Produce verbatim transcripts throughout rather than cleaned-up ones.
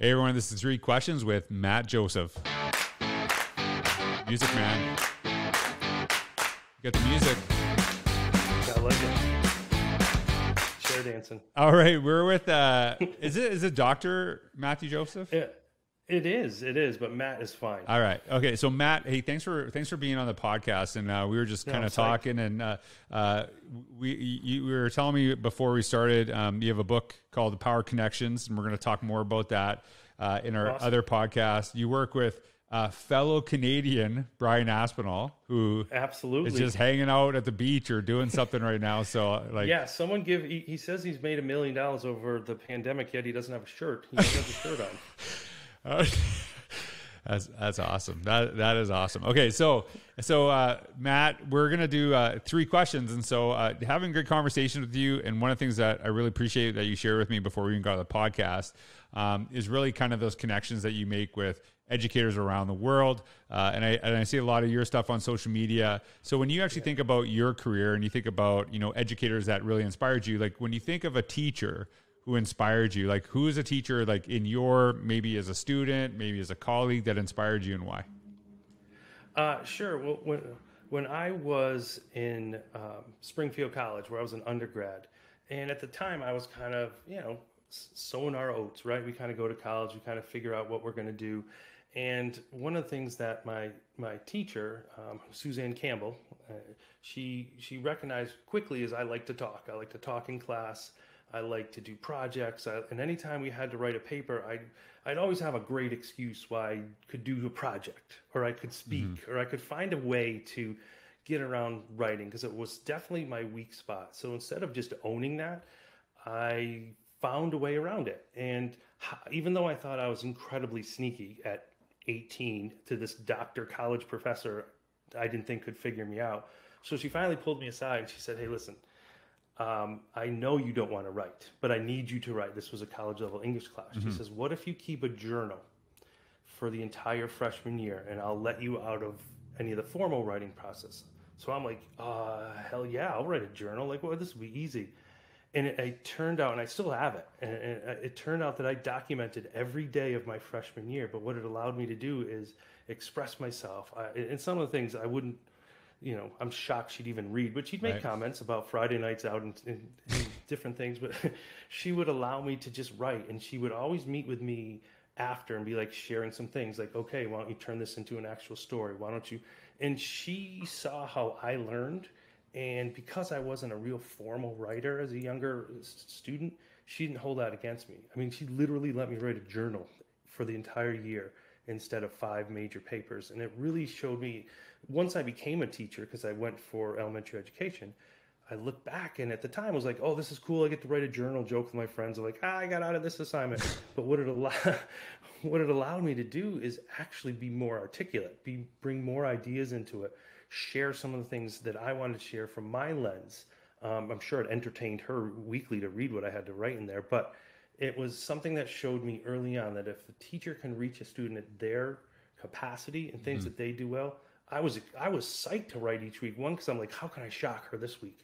Hey everyone, this is Three Questions with Matt Joseph. Music man. You got the music. I like it. Share dancing. All right, we're with, uh, is it is it Doctor Matthew Joseph? Yeah. It is, it is, but Matt is fine. All right, okay. So Matt, hey, thanks for thanks for being on the podcast, and uh, we were just kind of no, talking, and uh, uh, we you we were telling me before we started, um, you have a book called The Power Connections, and we're going to talk more about that uh, in our awesome. other podcast. You work with uh, fellow Canadian Brian Aspinall, who absolutely is just hanging out at the beach or doing something right now. So like, yeah, someone give. He, he says he's made a million dollars over the pandemic, yet he doesn't have a shirt. He doesn't have a shirt on. that's that's awesome. That that is awesome. Okay, so so uh, Matt, we're gonna do uh, three questions, and so uh, having a good conversation with you. And one of the things that I really appreciate that you shared with me before we even got on the podcast um, is really kind of those connections that you make with educators around the world. Uh, and I and I see a lot of your stuff on social media. So when you actually yeah. think about your career and you think about you know educators that really inspired you, like when you think of a teacher who inspired you, like who is a teacher, like in your, maybe as a student, maybe as a colleague, that inspired you and why? Uh, sure. Well, when, when I was in um, Springfield College, where I was an undergrad, and at the time I was kind of, you know, sowing our oats, right? We kind of go to college, we kind of figure out what we're going to do. And one of the things that my, my teacher, um, Suzanne Campbell, uh, she, she recognized quickly is I like to talk. I like to talk in class. I like to do projects, I, and anytime we had to write a paper, I'd, I'd always have a great excuse why I could do a project, or I could speak, mm-hmm. or I could find a way to get around writing, because it was definitely my weak spot. So instead of just owning that, I found a way around it. And even though I thought I was incredibly sneaky at eighteen to this doctor college professor, I didn't think could figure me out. So she finally pulled me aside and she said, hey, listen, Um, I know you don't want to write, but I need you to write. This was a college level English class. Mm-hmm. She says, what if you keep a journal for the entire freshman year and I'll let you out of any of the formal writing process? So I'm like, uh, hell yeah, I'll write a journal. Like, well, this will be easy. And it, it turned out, and I still have it. And, and it turned out that I documented every day of my freshman year. But what it allowed me to do is express myself. I, and some of the things I wouldn't, you know, I'm shocked she'd even read, but she'd make right. comments about Friday nights out and, and, and different things, but she would allow me to just write. And she would always meet with me after and be like sharing some things like, okay, why don't you turn this into an actual story? Why don't you? And she saw how I learned. And because I wasn't a real formal writer as a younger student, she didn't hold that against me. I mean, she literally let me write a journal for the entire year instead of five major papers. And it really showed me, once I became a teacher, because I went for elementary education, I looked back and at the time I was like, oh, this is cool. I get to write a journal, joke with my friends. I'm like, ah, I got out of this assignment. But what it, allow what it allowed me to do is actually be more articulate, be bring more ideas into it, share some of the things that I wanted to share from my lens. Um, I'm sure it entertained her weekly to read what I had to write in there, but it was something that showed me early on that if the teacher can reach a student at their capacity and things mm-hmm. that they do well, I was I was psyched to write each week. One, because I'm like, how can I shock her this week?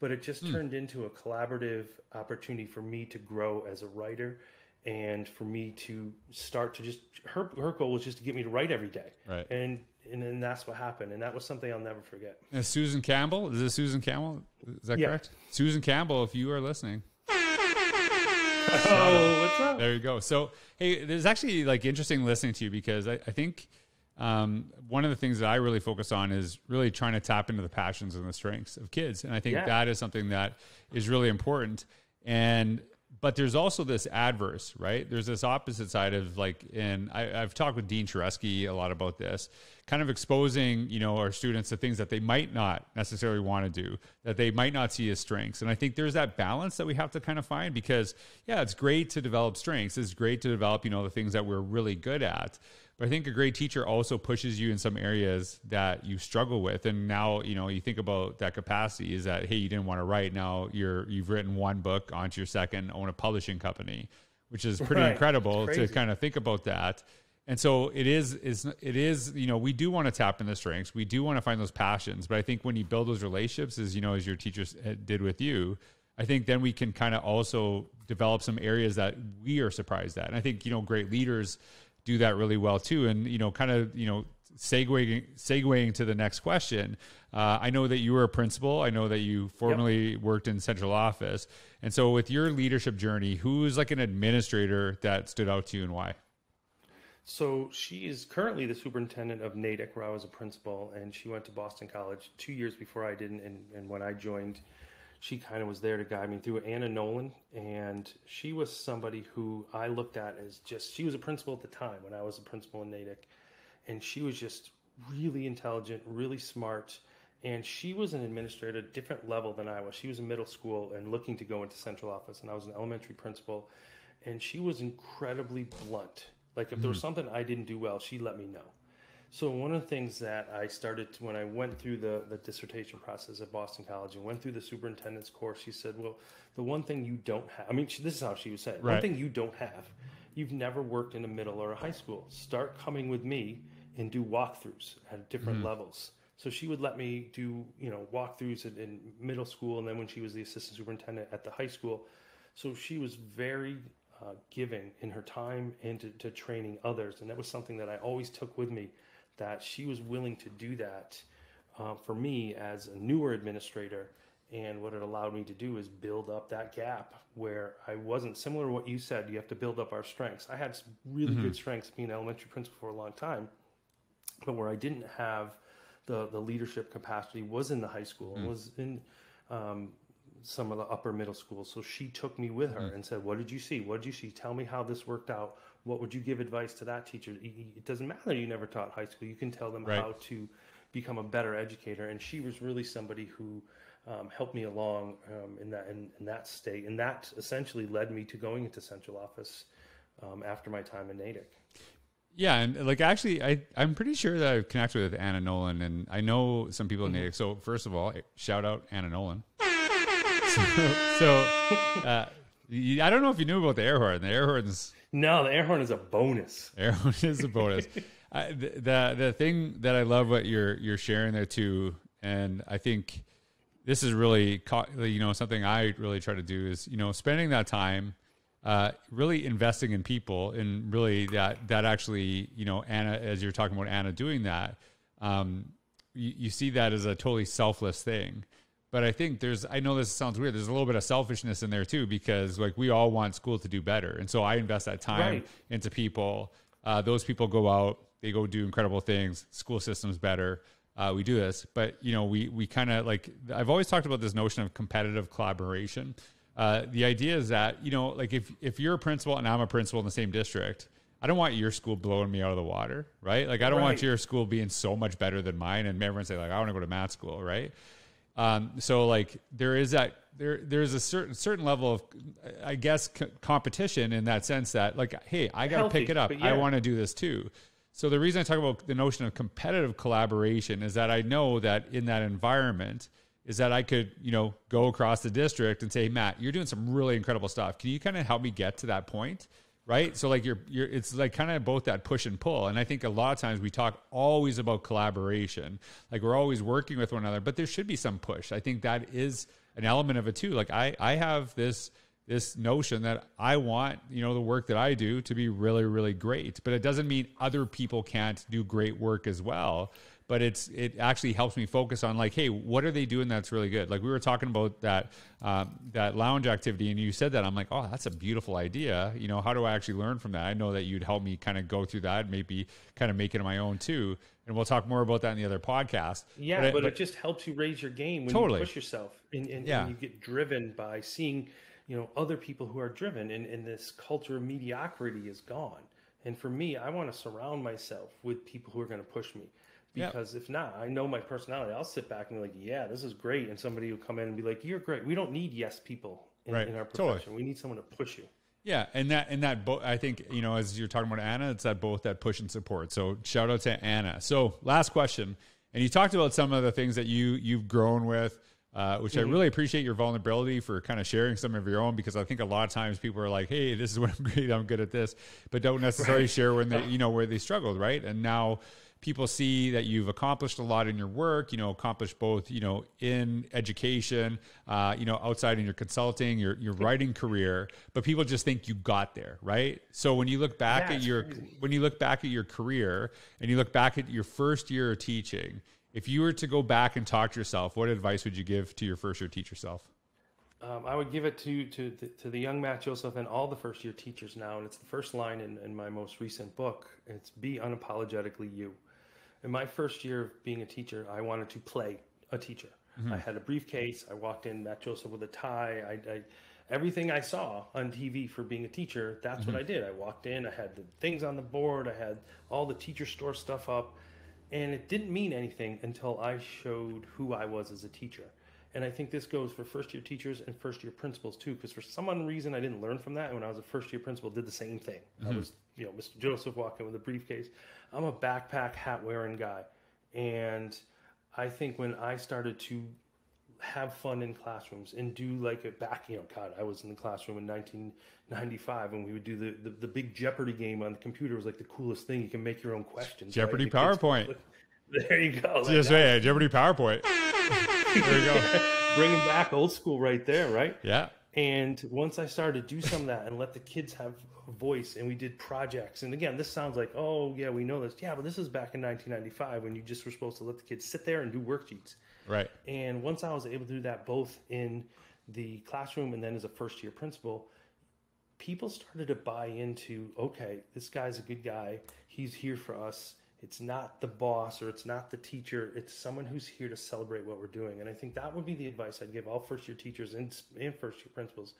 But it just mm. turned into a collaborative opportunity for me to grow as a writer and for me to start to just, her, her goal was just to get me to write every day. Right. And, and then that's what happened. And that was something I'll never forget. And Susan Campbell, is it Susan Campbell? Is that yeah. correct? Susan Campbell, if you are listening. Oh, what's up? There you go. So, hey, there's actually like interesting listening to you because I, I think um, one of the things that I really focus on is really trying to tap into the passions and the strengths of kids. And I think yeah. that is something that is really important. And, but there's also this adverse, right? There's this opposite side of like, and I, I've talked with Dean Cheresky a lot about this, kind of exposing, you know, our students to things that they might not necessarily want to do, that they might not see as strengths. And I think there's that balance that we have to kind of find because, yeah, it's great to develop strengths. It's great to develop, you know, the things that we're really good at. But I think a great teacher also pushes you in some areas that you struggle with. And now, you know, you think about that capacity is that, hey, you didn't want to write. Now you're, you've written one book, onto your second, own a publishing company, which is pretty right. incredible to kind of think about that. And so it is, is, it is, you know, we do want to tap into the strengths. We do want to find those passions. But I think when you build those relationships is, you know, as your teachers did with you, I think then we can kind of also develop some areas that we are surprised at. And I think, you know, great leaders do that really well too. And, you know, kind of, you know, segueing, segueing to the next question. Uh, I know that you were a principal. I know that you formerly yep. worked in central office. And so with your leadership journey, who's like an administrator that stood out to you and why? So she is currently the superintendent of Natick, where I was a principal, and she went to Boston College two years before I did. And, and when I joined, she kind of was there to guide me through. Anna Nolan, and she was somebody who I looked at as just, she was a principal at the time when I was a principal in Natick, and she was just really intelligent, really smart, and she was an administrator at a different level than I was. She was in middle school and looking to go into central office, and I was an elementary principal, and she was incredibly blunt. Like if mm-hmm. there was something I didn't do well, she let me know. So one of the things that I started to, when I went through the, the dissertation process at Boston College and went through the superintendent's course, she said, well, the one thing you don't have, I mean, she, this is how she was saying, right. one thing you don't have, you've never worked in a middle or a high school. Start coming with me and do walkthroughs at different mm-hmm. levels. So she would let me do, you know, walkthroughs in, in middle school. And then when she was the assistant superintendent at the high school. So she was very uh, giving in her time and to, to training others. And that was something that I always took with me, that she was willing to do that uh, for me as a newer administrator. And what it allowed me to do is build up that gap where I wasn't, similar to what you said, you have to build up our strengths. I had some really mm-hmm. good strengths being an elementary principal for a long time, but where I didn't have the, the leadership capacity was in the high school, mm-hmm. was in um, some of the upper middle school. So she took me with her mm-hmm. and said, what did you see? What did you see? Tell me how this worked out. What would you give advice to that teacher? It doesn't matter. You never taught high school. You can tell them right. how to become a better educator. And she was really somebody who um, helped me along um, in that in, in that state. And that essentially led me to going into central office um, after my time in Natick. Yeah. And like, actually, I, I'm pretty sure that I've connected with Anna Nolan, and I know some people in mm-hmm. Natick. So first of all, shout out Anna Nolan. so, so uh, I don't know if you knew about the air horn. The air horn's... No, the air horn is a bonus. Air horn is a bonus. I, the, the the thing that I love what you're you're sharing there too, and I think this is really, you know, something I really try to do is, you know, spending that time, uh, really investing in people, and really that that actually, you know, Anna, as you're talking about Anna doing that, um, you, you see that as a totally selfless thing. But I think there's, I know this sounds weird, there's a little bit of selfishness in there too, because like we all want school to do better. And so I invest that time right. into people. Uh, those people go out, they go do incredible things. School system's better. Uh, we do this, but you know, we, we kind of like, I've always talked about this notion of competitive collaboration. Uh, the idea is that, you know, like if, if you're a principal and I'm a principal in the same district, I don't want your school blowing me out of the water, right? Like I don't right. want your school being so much better than mine. And everyone say like, I want to go to math school, right? Um, so like there is that, there, there's a certain, certain level of, I guess, c- competition in that sense that like, hey, I got to pick it up. Yeah. I want to do this too. So the reason I talk about the notion of competitive collaboration is that I know that in that environment is that I could, you know, go across the district and say, Matt, you're doing some really incredible stuff. Can you kind of help me get to that point? Right. So like you're, you're, it's like kind of both that push and pull. And I think a lot of times we talk always about collaboration, like we're always working with one another, but there should be some push. I think that is an element of it too. Like I, I have this, this notion that I want, you know, the work that I do to be really, really great, but it doesn't mean other people can't do great work as well. But it's, it actually helps me focus on like, hey, what are they doing that's really good? Like we were talking about that, um, that lounge activity, and you said that. I'm like, oh, that's a beautiful idea. You know, how do I actually learn from that? I know that you'd help me kind of go through that, maybe kind of make it my own too. And we'll talk more about that in the other podcast. Yeah, but, I, but, but it just helps you raise your game when totally. You push yourself and, and, yeah. and you get driven by seeing, you know, other people who are driven, and, and this culture of mediocrity is gone. And for me, I want to surround myself with people who are going to push me. Because yep. if not, I know my personality. I'll sit back and be like, yeah, this is great. And somebody will come in and be like, you're great. We don't need yes people in, right. in our profession. Totally. We need someone to push you. Yeah. And that, and that, bo- I think, you know, as you're talking about Anna, it's that both that push and support. So shout out to Anna. So last question. And you talked about some of the things that you, you've grown with, uh, which mm-hmm. I really appreciate your vulnerability for kind of sharing some of your own, because I think a lot of times people are like, hey, this is what I'm great. I'm good at this, but don't necessarily right. share when they, you know, where they struggled. Right. And now, people see that you've accomplished a lot in your work, you know, accomplished both, you know, in education, uh, you know, outside in your consulting, your, your writing career, but people just think you got there, right? So when you look back That's at your, crazy. when you look back at your career and you look back at your first year of teaching, if you were to go back and talk to yourself, what advice would you give to your first year teacher self? Um, I would give it to, to, to the young Matt Joseph and all the first year teachers now. And it's the first line in, in my most recent book. It's be unapologetically you. In my first year of being a teacher, I wanted to play a teacher. Mm-hmm. I had a briefcase. I walked in Matt Joseph with a tie. I, I, everything I saw on T V for being a teacher, that's mm-hmm. what I did. I walked in, I had the things on the board. I had all the teacher store stuff up, and it didn't mean anything until I showed who I was as a teacher. And I think this goes for first year teachers and first year principals too, because for some reason I didn't learn from that. And when I was a first year principal, did the same thing. Mm-hmm. I was, you know, Mister Joseph walking with a briefcase. I'm a backpack hat wearing guy. And I think when I started to have fun in classrooms and do like a back, you know, God, I was in the classroom in nineteen ninety-five and we would do the, the, the big Jeopardy game on the computer. It was like the coolest thing. You can make your own questions. Jeopardy right? the PowerPoint. Kids, there you go. Just like, say Jeopardy PowerPoint. There you go. Bringing back old school right there, right? Yeah. And once I started to do some of that and let the kids have a voice, and we did projects. And again, this sounds like, oh, yeah, we know this. Yeah, but this is back in nineteen ninety-five when you just were supposed to let the kids sit there and do worksheets. Right. And once I was able to do that both in the classroom and then as a first-year principal, people started to buy into, okay, this guy's a good guy. He's here for us. It's not the boss or it's not the teacher. It's someone who's here to celebrate what we're doing. And I think that would be the advice I'd give all first year teachers and, and first year principals.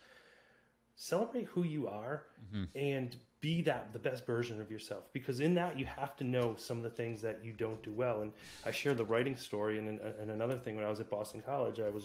Celebrate who you are mm-hmm. and be that the best version of yourself, because in that you have to know some of the things that you don't do well. And I share the writing story. And, and another thing, when I was at Boston College, I was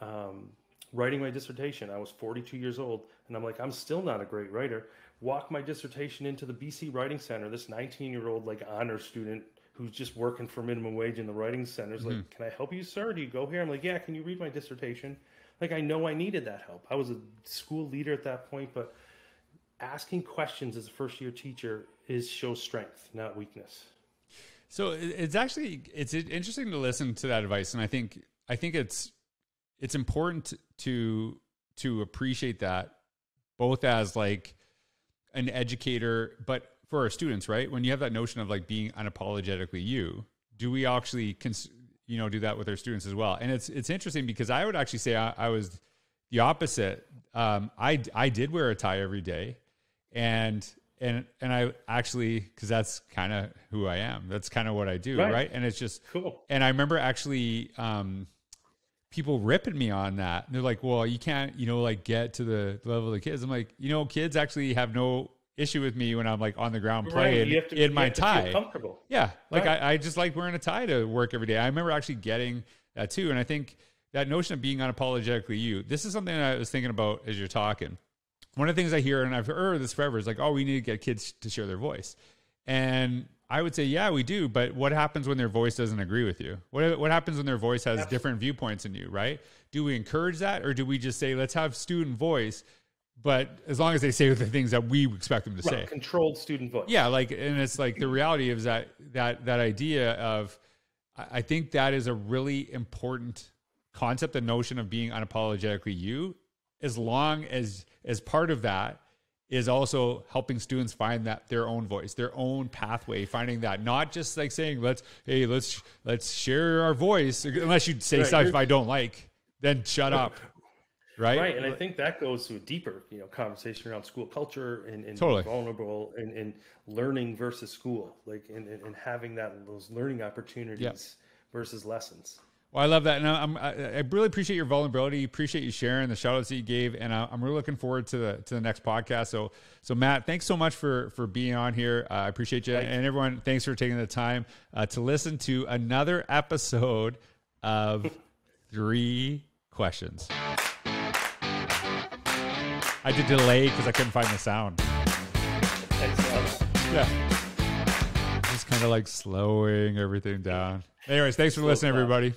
um, writing my dissertation. I was forty-two years old and I'm like, I'm still not a great writer. Walk my dissertation into the B C Writing Center. This nineteen year old like honor student who's just working for minimum wage in the writing center's mm-hmm. like, can I help you, sir? Do you go here? I'm like, yeah, can you read my dissertation? Like, I know I needed that help. I was a school leader at that point, but asking questions as a first year teacher is show strength, not weakness. So it's actually, it's interesting to listen to that advice. And I think, I think it's, it's important to, to appreciate that both as like, an educator, but for our students, right? When you have that notion of like being unapologetically you, do we actually, cons you know, do that with our students as well? And it's, it's interesting because I would actually say I, I was the opposite. Um, I, I did wear a tie every day and, and, and I actually, cause that's kind of who I am. That's kind of what I do. Right. right? And it's just cool. And I remember actually, um, people ripping me on that. And they're like, well, you can't, you know, like get to the level of the kids. I'm like, you know, kids actually have no issue with me when I'm like on the ground playing right. in you my tie. Comfortable. Yeah. Like right. I, I just like wearing a tie to work every day. I remember actually getting that too. And I think that notion of being unapologetically you, this is something I was thinking about as you're talking. One of the things I hear, and I've heard this forever, is like, oh, we need to get kids to share their voice. And I would say, yeah, we do. But what happens when their voice doesn't agree with you? What, what happens when their voice has Absolutely. different viewpoints than you, right? Do we encourage that? Or do we just say, let's have student voice, but as long as they say the things that we expect them to right. say. Controlled student voice. Yeah. Like, and it's like the reality is that, that, that idea of, I think that is a really important concept, the notion of being unapologetically you, as long as, as part of that, is also helping students find that their own voice, their own pathway, finding that not just like saying, let's, Hey, let's, let's share our voice. Unless you say right. stuff You're, I don't like, then shut up. Right. Right. And I think that goes to a deeper, you know, conversation around school culture and, and totally. vulnerable and, and learning versus school, like, and, and having that, those learning opportunities yep. versus lessons. Well, I love that. And I'm, I really appreciate your vulnerability. Appreciate you sharing the shout outs that you gave. And I'm really looking forward to the, to the next podcast. So, so Matt, thanks so much for, for being on here. Uh, I appreciate you. Thanks. And everyone, thanks for taking the time uh, to listen to another episode of Three Questions. I did delay because I couldn't find the sound. Thanks, yeah. Just kind of like slowing everything down. Anyways, thanks for listening, everybody.